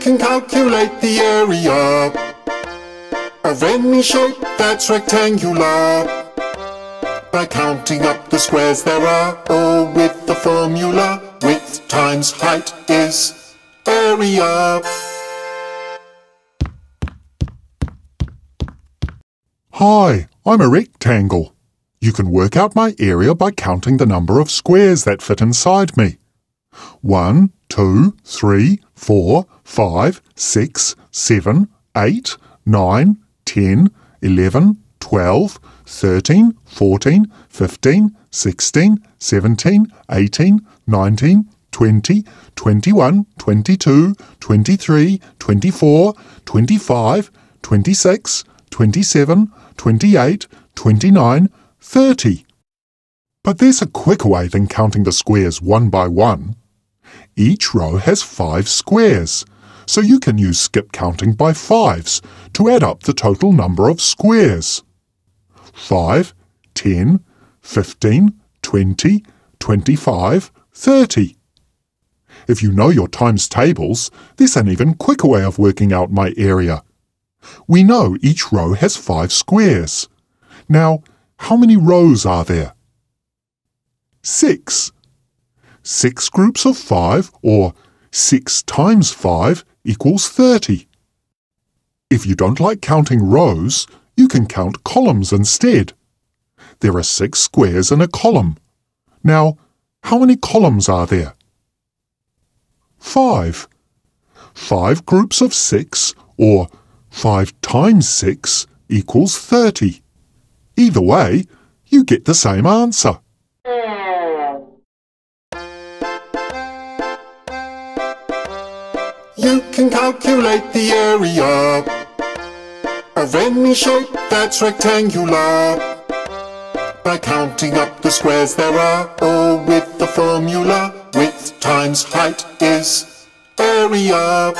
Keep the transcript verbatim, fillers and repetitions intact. can calculate the area of any shape that's rectangular by counting up the squares there are, all with the formula width times height is area. Hi, I'm a rectangle. You can work out my area by counting the number of squares that fit inside me. One, two, three, four, five, six, seven, eight, nine, ten, eleven, twelve, thirteen, fourteen, fifteen, sixteen, seventeen, eighteen, nineteen, twenty, twenty-one, twenty-two, twenty-three, twenty-four, twenty-five, twenty-six, twenty-seven, twenty-eight, twenty-nine, thirty. But there's a quicker way than counting the squares one by one. Each row has five squares, so you can use skip counting by fives to add up the total number of squares. five, ten, fifteen, twenty, twenty-five, thirty. If you know your times tables, there's an even quicker way of working out my area. We know each row has five squares. Now, how many rows are there? Six. Six groups of five, or six times five, equals thirty. If you don't like counting rows, you can count columns instead. There are six squares in a column. Now, how many columns are there? Five. Five groups of six, or five times six, equals thirty. Either way, you get the same answer. You can calculate the area of any shape that's rectangular by counting up the squares there are, all with the formula width times height is area.